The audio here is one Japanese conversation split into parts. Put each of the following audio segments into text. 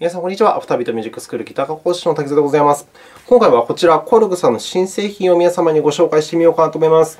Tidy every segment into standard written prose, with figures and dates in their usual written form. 皆さん、こんにちは。アフタービートミュージックスクールギター科講師の滝沢でございます。今回はこちら、KORG さんの新製品を皆様にご紹介してみようかなと思います。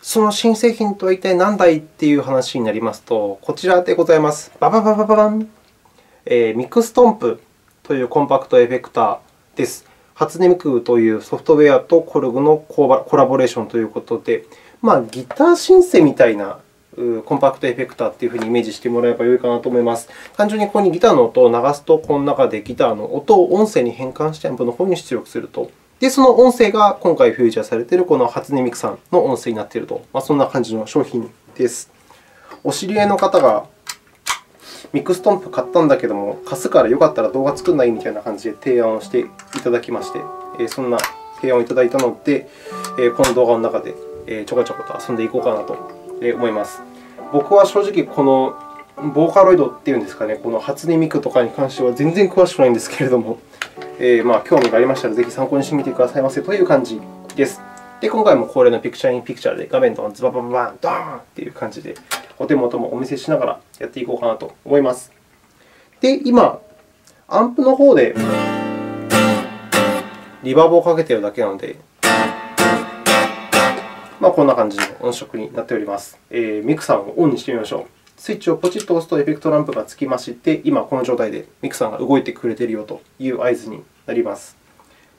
その新製品とは一体何だいっていう話になりますと、こちらでございます。ババババババン、ミクストンプというコンパクトエフェクターです。初音ミクというソフトウェアと KORG のコラボレーションということで、ギターシンセみたいなコンパクトエフェクターというふうにイメージしてもらえばよいかなと思います。単純にここにギターの音を流すと、この中でギターの音を音声に変換してアンプの方に出力すると。で、その音声が今回フィーチャーされているこの初音ミクさんの音声になっていると、そんな感じの商品です。お知り合いの方がミクストンプ買ったんだけども、貸すからよかったら動画作んないみたいな感じで提案をしていただきまして、そんな提案をいただいたので、この動画の中でちょこちょこと遊んでいこうかなと思います。僕は正直、このボーカロイドっていうんですかね、この初音ミクとかに関しては全然詳しくないんですけれども、興味がありましたらぜひ参考にしてみてくださいませという感じです。で、今回も恒例のピクチャーインピクチャーで画面とズババババン、ドーンっていう感じでお手元もお見せしながらやっていこうかなと思います。で、今、アンプの方でリバーブをかけているだけなので、こんな感じの音色になっております。ミクさんをオンにしてみましょう。スイッチをポチッと押すとエフェクトランプがつきまして、今この状態でミクさんが動いてくれているよという合図になります。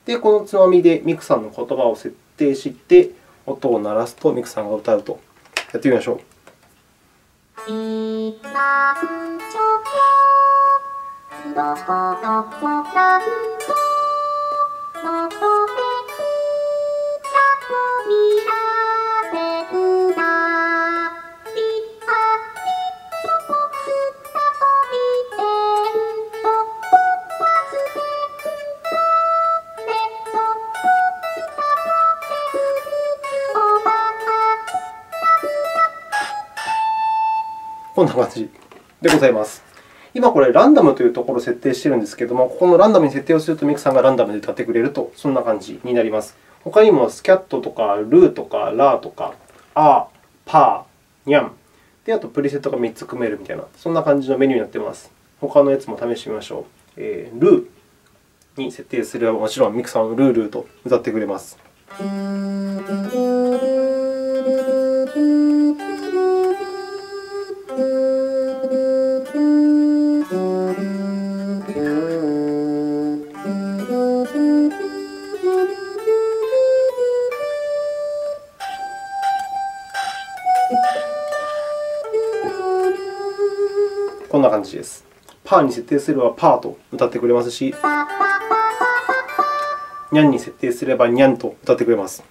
で、このつまみでミクさんの言葉を設定して、音を鳴らすとミクさんが歌うと。やってみましょう。こんな感じでございます。今、これランダムというところを設定しているんですけれども、ここのランダムに設定をするとミクさんがランダムで歌ってくれると、そんな感じになります。他にもスキャットとか、ルーとか、ラーとか、アー、パー、ニャン。で、あとプリセットが3つ組めるみたいな、そんな感じのメニューになっています。他のやつも試してみましょう。ルーに設定すれば、もちろんミクさんはルールーと歌ってくれます。こんな感じです。パーに設定すればパーと歌ってくれますし、ニャンに設定すればニャンと歌ってくれます。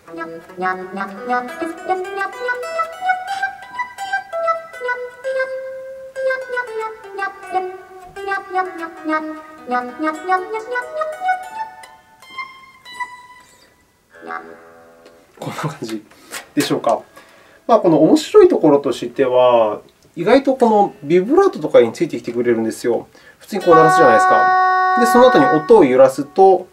こんな感じでしょうか。この面白いところとしては、意外とこのビブラートとかについてきてくれるんですよ。普通にこう鳴らすじゃないですか。で、その後に音を揺らすと、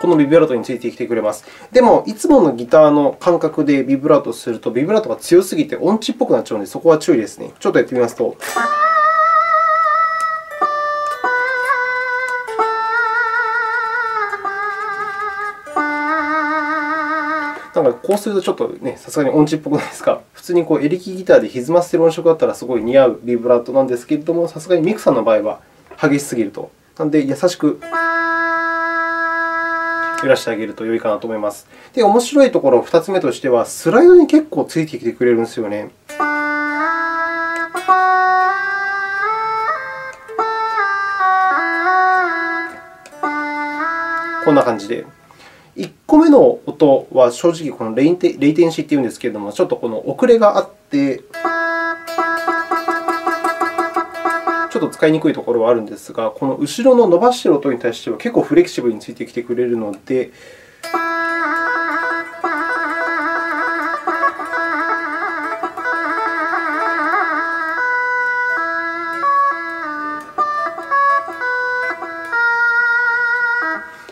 このビブラートについてきてくれます。でも、いつものギターの感覚でビブラートすると、ビブラートが強すぎて音痴っぽくなっちゃうので、そこは注意ですね。ちょっとやってみますと。こうするとちょっとね、さすがに音痴っぽくないですか。普通にこうエレキギターで歪ませている音色だったらすごい似合うビブラートなんですけれども、さすがにミクさんの場合は激しすぎると。なので、優しく揺らしてあげると良いかなと思います。で、面白いところ2つ目としては、スライドに結構ついてきてくれるんですよね。こんな感じで。1個目の音は正直、このレイテンシーというんですけれども、ちょっとこの遅れがあって、ちょっと使いにくいところはあるんですが、この後ろの伸ばしている音に対しては結構フレキシブルについてきてくれるので、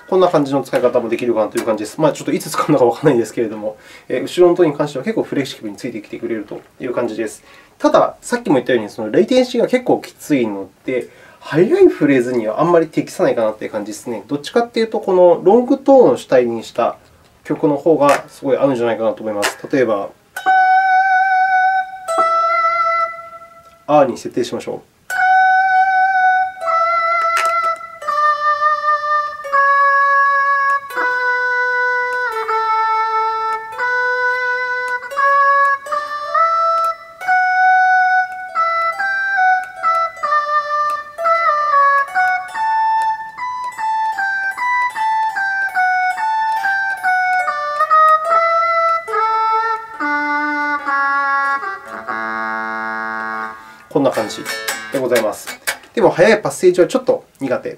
こんな感じの使い方もできるかなという感じです。ちょっといつ使うのかわからないですけれども、後ろの音に関しては結構フレキシブルについてきてくれるという感じです。ただ、さっきも言ったように、そのレイテンシーが結構きついので、速いフレーズにはあんまり適さないかなという感じですね。どっちかというと、このロングトーンを主体にした曲のほうがすごい合うんじゃないかなと思います。例えば、R に設定しましょう。こんな感じでございます。でも、速いパッセージはちょっと苦手。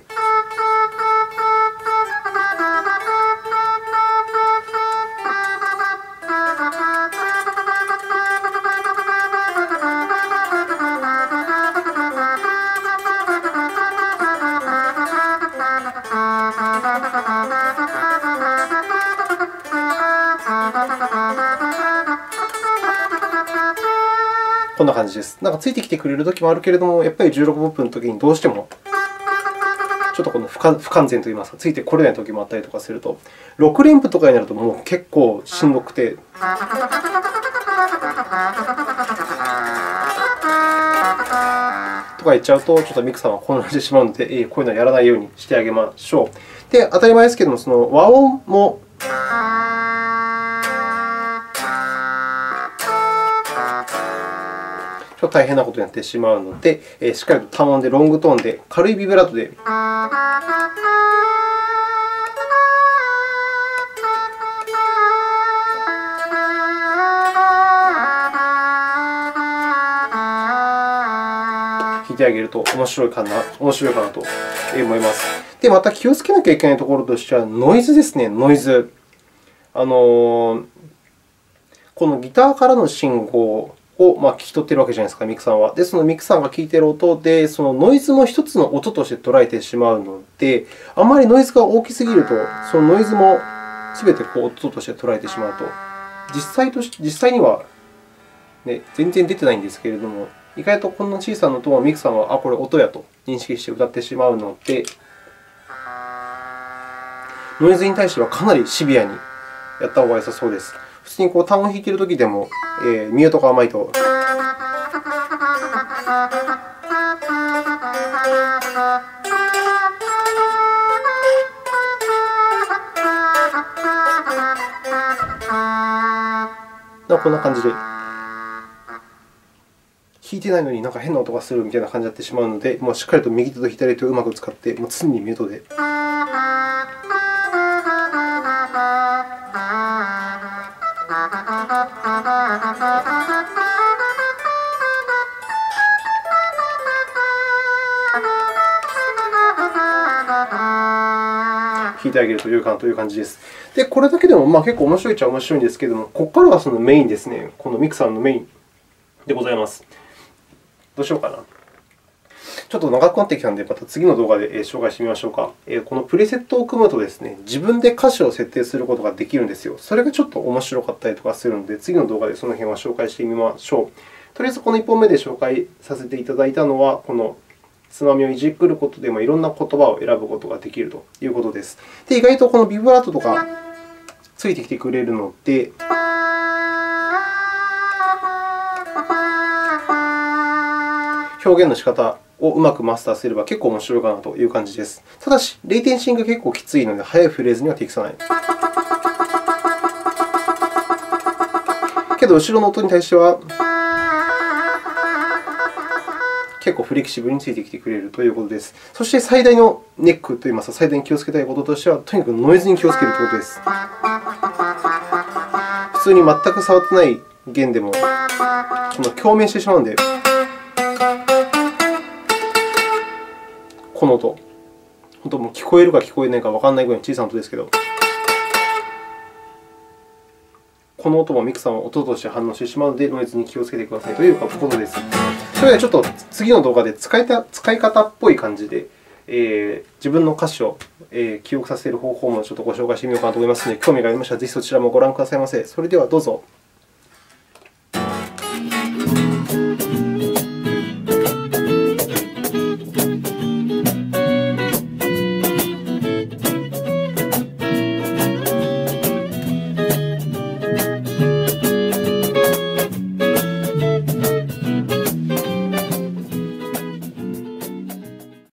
こんな感じです。なんかついてきてくれるときもあるけれども、やっぱり16分のときにどうしてもちょっとこの不完全といいますか、ついてこれないときもあったりとかすると、6連符とかになるともう結構しんどくて。とか言っちゃうと、ちょっとミクさんは混乱してしまうので、こういうのはやらないようにしてあげましょう。で、当たり前ですけれども、その和音も。ちょっと大変なことになってしまうので、しっかりと単音で、ロングトーンで、軽いビブラートで、弾いてあげると面白いかなと思います。で、また気をつけなきゃいけないところとしては、ノイズですね、ノイズ。このギターからの信号を聞き取っているわけじゃないですか、ミクさんは。で、そのミクさんが聞いている音で、そのノイズも一つの音として捉えてしまうので、あまりノイズが大きすぎると、そのノイズも全て音として捉えてしまうと。実際には、ね、全然出てないんですけれども、意外とこんな小さな音はミクさんは、これ音やと認識して歌ってしまうので、ノイズに対してはかなりシビアにやったほうが良さそうです。普通にこう単音を弾いているときでも、ミュートかアマイトこんな感じで弾いてないのになんか変な音がするみたいな感じになってしまうので、もうしっかりと右手と左手をうまく使って、もう常にミュートで。弾いてあげると良いかなという感じです。で、これだけでも結構面白いっちゃ面白いんですけれども、ここからがそのメインですね。このミクさんのメインでございます。どうしようかな。ちょっと長くなってきたので、また次の動画で紹介してみましょうか。このプレセットを組むとですね、自分で歌詞を設定することができるんですよ。それがちょっと面白かったりとかするので、次の動画でその辺は紹介してみましょう。とりあえず、この1本目で紹介させていただいたのは、このつまみをいじくることで、いろんな言葉を選ぶことができるということです。で、意外とこのビブラートとかついてきてくれるので、表現の仕方をうまくマスターすれば結構面白いかなという感じです。ただし、レイテンシーが結構きついので、速いフレーズには適さない。けど、後ろの音に対しては、結構フレキシブルについてきてくれるということです。そして、最大のネックといいますか、最大に気をつけたいこととしては、とにかくノイズに気をつけるということです。普通に全く触ってない弦でも、共鳴してしまうので、この音、本当に聞こえるか聞こえないかわからないぐらいの小さな音ですけど、この音もミクさんは音として反応してしまうので、ノイズに気をつけてくださいということです。それではちょっと次の動画で使い方っぽい感じで自分の歌詞を記憶させる方法もちょっとご紹介してみようかなと思いますので、興味がありましたらぜひそちらもご覧くださいませ。それではどうぞ。